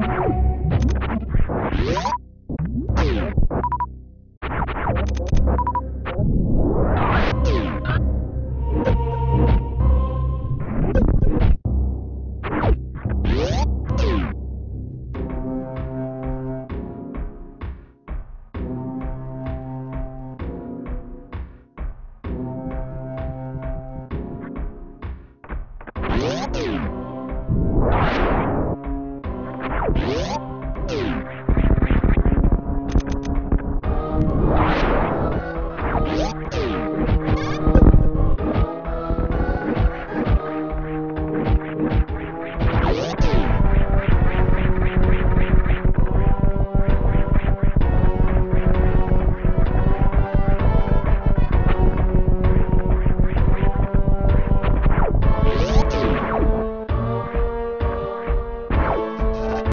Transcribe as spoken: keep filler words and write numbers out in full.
Whoa!